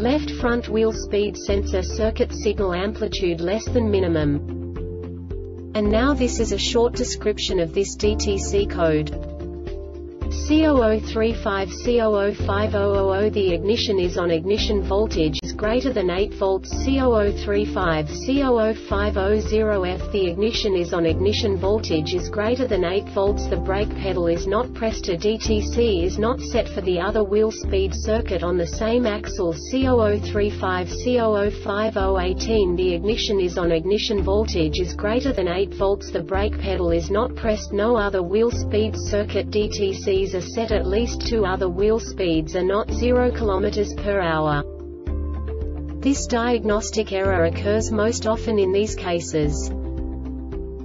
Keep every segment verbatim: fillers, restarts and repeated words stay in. left front wheel speed sensor circuit signal amplitude less than minimum. And now this is a short description of this D T C code. C zero zero three five C zero zero five zero zero zero The ignition is on, ignition voltage is greater than eight volts. C zero zero three five C zero zero five zero zero F The ignition is on, ignition voltage is greater than eight volts. The brake pedal is not pressed. A D T C is not set for the other wheel speed circuit on the same axle. C zero zero three five C zero zero five zero one eight The ignition is on, ignition voltage is greater than eight volts. The brake pedal is not pressed. No other wheel speed circuit D T C are set. At least two other wheel speeds are not zero kilometers per hour. This diagnostic error occurs most often in these cases.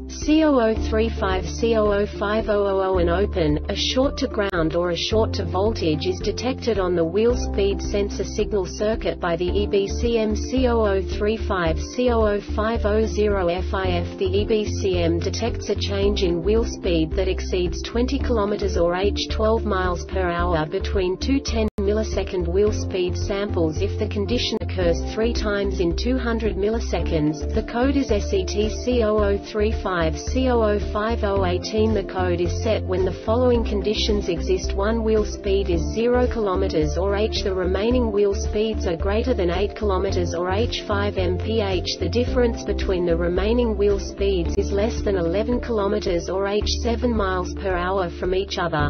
C zero zero three five C zero zero five zero zero zero An open, a short to ground or a short to voltage is detected on the wheel speed sensor signal circuit by the E B C M. C zero zero three five C zero zero five zero zero F I F The E B C M detects a change in wheel speed that exceeds twenty kilometers or twelve miles per hour between two ten millisecond wheel speed samples. If the condition occurs three times in two hundred milliseconds, the code is set. C zero zero three five C zero zero five zero one eight The code is set when the following conditions exist: one, wheel speed is zero kilometers or h, the remaining wheel speeds are greater than eight kilometers or h five miles per hour, the difference between the remaining wheel speeds is less than eleven kilometers or h seven miles per hour from each other.